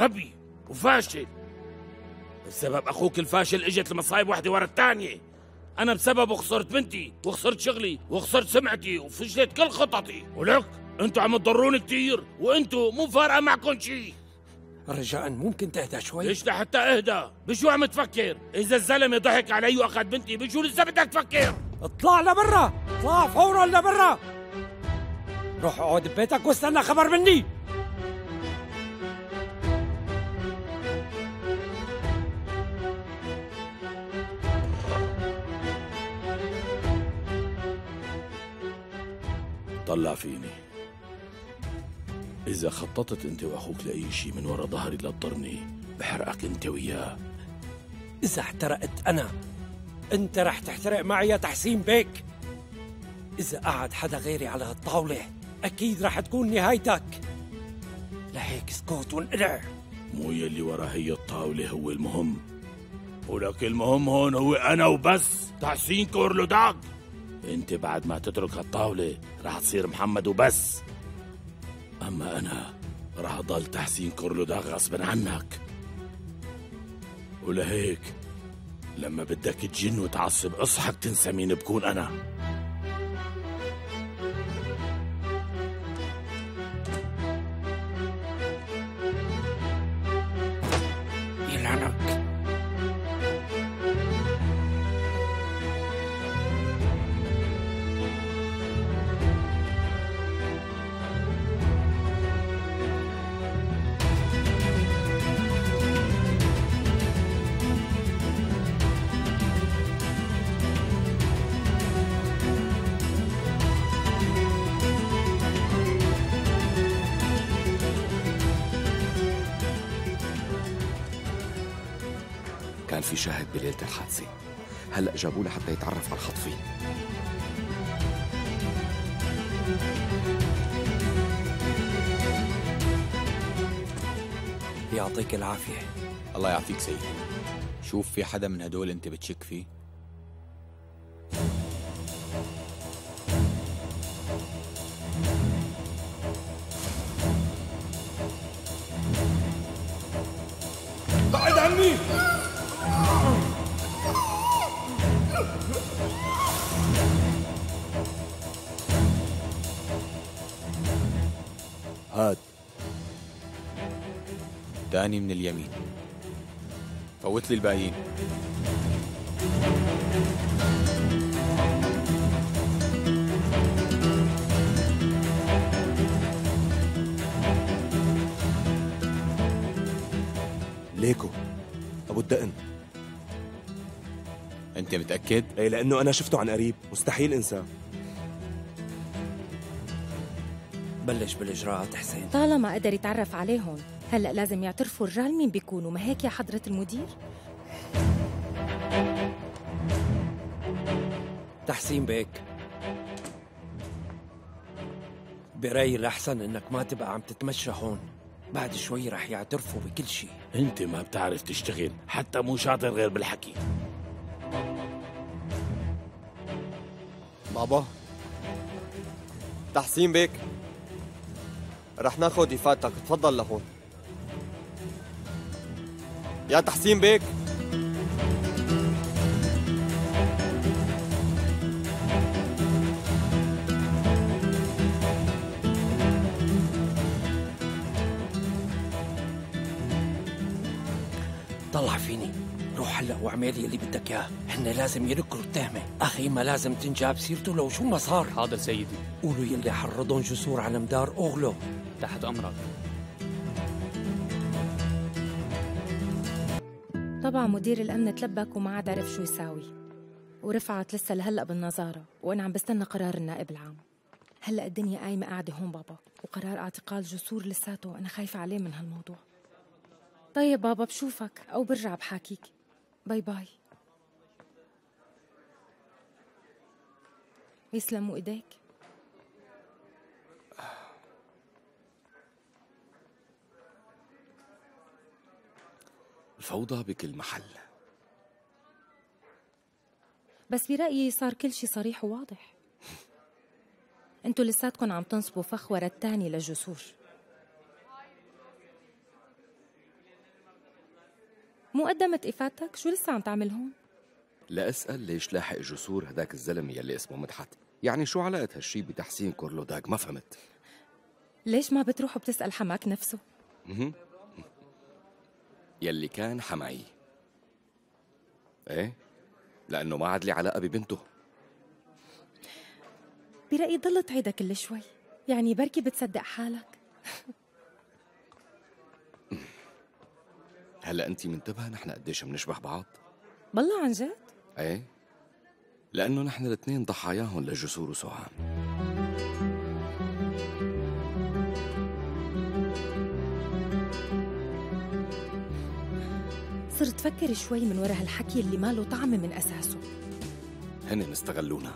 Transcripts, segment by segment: غبي وفاشل. بسبب أخوك الفاشل إجت المصايب واحدة ورا الثانية. أنا بسببه خسرت بنتي وخسرت شغلي وخسرت سمعتي وفشلت كل خططي، ولك أنتوا عم تضروني كتير وأنتوا مو فارقة معكم شيء. رجاءً ممكن تهدى شوي؟ ليش لحتى أهدى؟ بشو عم تفكر؟ إذا الزلمة ضحك علي وأخذ بنتي بشو لسه بدك تفكر؟ اطلع لبرا، اطلع فوراً لبرا. روح اقعد ببيتك واستنى خبر مني. طلع فيني، إذا خططت أنت وأخوك لأي شيء من ورا ظهري لتضرني بحرقك أنت وياه. إذا احترقت أنا أنت رح تحترق معي يا تحسين بيك. إذا قعد حدا غيري على هالطاولة أكيد رح تكون نهايتك. لهيك اسكت وانقلع. مو يلي ورا هي الطاولة هو المهم، ولك المهم هون هو أنا وبس. تحسين كورلوداك، أنت بعد ما تترك هالطاولة رح تصير محمد وبس، أما أنا رح أضل تحسين كورلوداك غصبا عنك. ولهيك لما بدك تجن وتعصب اصحك تنسى مين بكون أنا. كان في شاهد بليلة الحادثة، هلأ جابوه لحتى يتعرف على الخطفين. يعطيك العافية. الله يعطيك سيدي. شوف في حدا من هدول أنت بتشك فيه؟ بعد عني! هاد تاني من اليمين، فوت لي الباقيين. ليكو ابو الدقن، انت متأكد؟ ايه، لانه انا شفته عن قريب مستحيل انساه. بلش بالاجراءات حسين. طالما قدر يتعرف عليهم هلا لازم يعترفوا الرجال مين بيكونوا، ما هيك يا حضرة المدير؟ تحسين بيك، برأيي الأحسن انك ما تبقى عم تتمشى هون، بعد شوي رح يعترفوا بكل شيء. انت ما بتعرف تشتغل، حتى مو شاطر غير بالحكي. بابا تحسين بيك، رح ناخد إفادتك، تفضل لهون يا تحسين بيك. طلع فيني، روح هلا واعمل لي اللي بدك اياه. هن لازم ينكروا التهمه، اخي ما لازم تنجاب سيرته لو شو ما صار. حاضر سيدي. قولوا يلي حرضون جسور على مدار اوغلو. تحت أمرك. طبعا مدير الأمن تلبك وما عاد عرف شو يساوي، ورفعت لسه لهلأ بالنظارة، وأنا عم بستنى قرار النائب العام. هلأ الدنيا قايمة قاعدة هون بابا، وقرار اعتقال جسور لساته أنا خايفة عليه من هالموضوع. طيب بابا بشوفك أو برجع بحاكيك. باي باي. يسلموا إيديك. الفوضى بكل محل، بس برأيي صار كل شيء صريح وواضح. انتوا لساتكم عم تنصبوا فخ ورا الثاني للجسور. مقدمة إفادتك، شو لسه عم تعمل هون؟ لأسأل ليش لاحق جسور هداك الزلم يلي اسمه مدحت؟ يعني شو علاقة هالشي بتحسين كورلوداك؟ ما فهمت. ليش ما بتروح وبتسأل حماك نفسه؟ يلي كان حماي. ايه؟ لأنه ما عاد لي علاقة ببنته. برأيي ضل تعيدها كل شوي، يعني بركي بتصدق حالك. هلا انت منتبهه نحن قديش بنشبه بعض؟ بالله عن جد؟ ايه، لانه نحن الاثنين ضحاياهم لجسور وسوهان. صرت فكر شوي من ورا هالحكي اللي ما له طعم من اساسه. هن استغلونا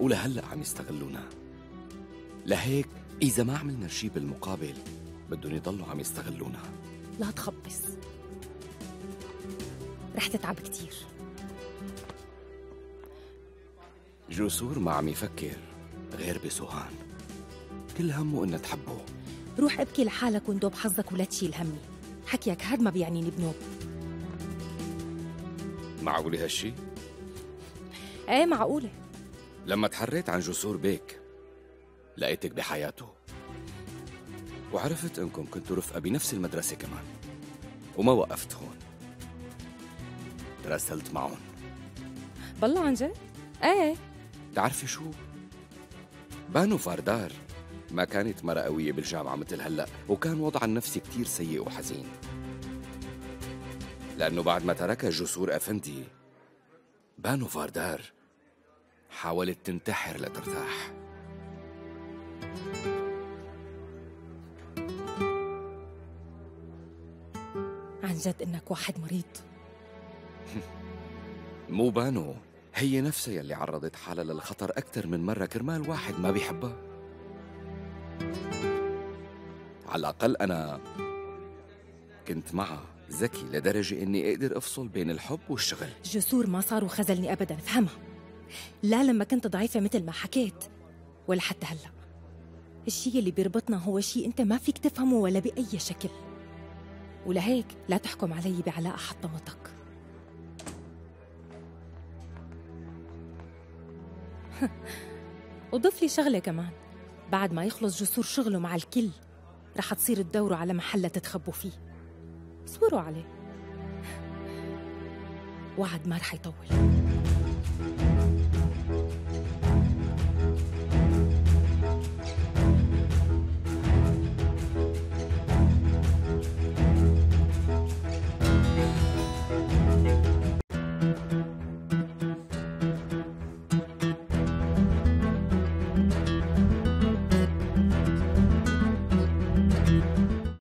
ولهلا عم يستغلونا، لهيك اذا ما عملنا شيء بالمقابل بدهم يضلوا عم يستغلونا. لا تخبص، رح تتعب كتير. جسور ما عم يفكر غير بسوهان، كل همه انه تحبه. روح ابكي لحالك وندوب حظك ولا تشيل همي، حكيك هاد ما بيعنيني بنوب. معقولة هالشي؟ ايه معقولة. لما تحريت عن جسور بيك لقيتك بحياته، وعرفت انكم كنتوا رفقة بنفس المدرسة كمان، وما وقفت هون، تراسلت معهم. بالله عن جد؟ ايه. بتعرفي شو؟ بانو فاردار ما كانت مرة قوية بالجامعة مثل هلا، وكان وضعها النفسي كتير سيء وحزين، لأنه بعد ما تركها جسور أفندي بانو فاردار حاولت تنتحر لترتاح. عن جد إنك واحد مريض. مو بانو، هي نفسها يلي عرضت حالها للخطر أكثر من مرة كرمال واحد ما بيحبها. على الأقل أنا كنت معها ذكي لدرجة إني أقدر أفصل بين الحب والشغل. جسور ما صار وخذلني أبداً، فهمها؟ لا لما كنت ضعيفة مثل ما حكيت، ولا حتى هلأ. الشيء اللي بيربطنا هو شيء أنت ما فيك تفهمه ولا بأي شكل، ولهيك لا تحكم علي بعلاقة حطمتك. وضف لي شغلة كمان، بعد ما يخلص جسور شغله مع الكل رح تصير تدوروا على محل تتخبوا فيه. صبروا عليه، وعد ما رح يطول.